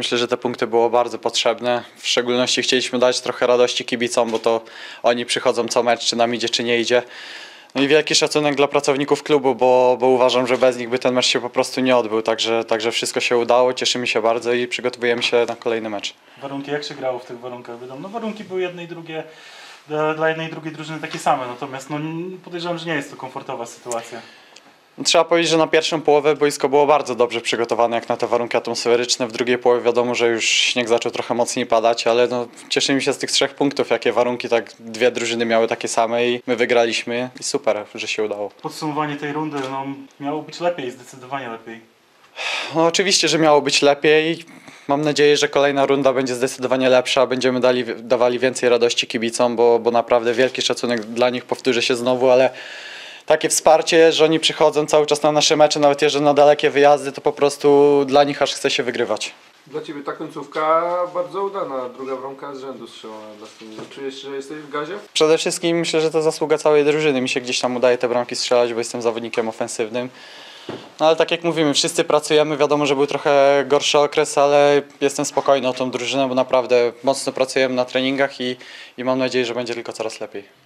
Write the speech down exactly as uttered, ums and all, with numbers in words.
myślę, że te punkty było bardzo potrzebne. W szczególności chcieliśmy dać trochę radości kibicom, bo to oni przychodzą co mecz, czy nam idzie, czy nie idzie. No i wielki szacunek dla pracowników klubu, bo, bo uważam, że bez nich by ten mecz się po prostu nie odbył. Także, także wszystko się udało, cieszymy się bardzo i przygotowujemy się na kolejny mecz. Warunki, jak się grało w tych warunkach? No warunki były jedne i drugie, dla jednej i drugiej drużyny takie same, natomiast no, podejrzewam, że nie jest to komfortowa sytuacja. Trzeba powiedzieć, że na pierwszą połowę boisko było bardzo dobrze przygotowane jak na te warunki atmosferyczne. W drugiej połowie wiadomo, że już śnieg zaczął trochę mocniej padać, ale no, cieszymy się z tych trzech punktów, jakie warunki, tak dwie drużyny miały takie same i my wygraliśmy i super, że się udało. Podsumowanie tej rundy, no, miało być lepiej, zdecydowanie lepiej. No, oczywiście, że miało być lepiej. Mam nadzieję, że kolejna runda będzie zdecydowanie lepsza, będziemy dali, dawali więcej radości kibicom, bo, bo naprawdę wielki szacunek dla nich, powtórzę się znowu, ale takie wsparcie, że oni przychodzą cały czas na nasze mecze, nawet jeżeli na dalekie wyjazdy, to po prostu dla nich aż chce się wygrywać. Dla Ciebie ta końcówka bardzo udana, druga bramka z rzędu strzelona dla Stumina. Czujesz, że jesteś w gazie? Przede wszystkim myślę, że to zasługa całej drużyny. Mi się gdzieś tam udaje te bramki strzelać, bo jestem zawodnikiem ofensywnym. No ale tak jak mówimy, wszyscy pracujemy, wiadomo, że był trochę gorszy okres, ale jestem spokojny o tą drużynę, bo naprawdę mocno pracujemy na treningach i, i mam nadzieję, że będzie tylko coraz lepiej.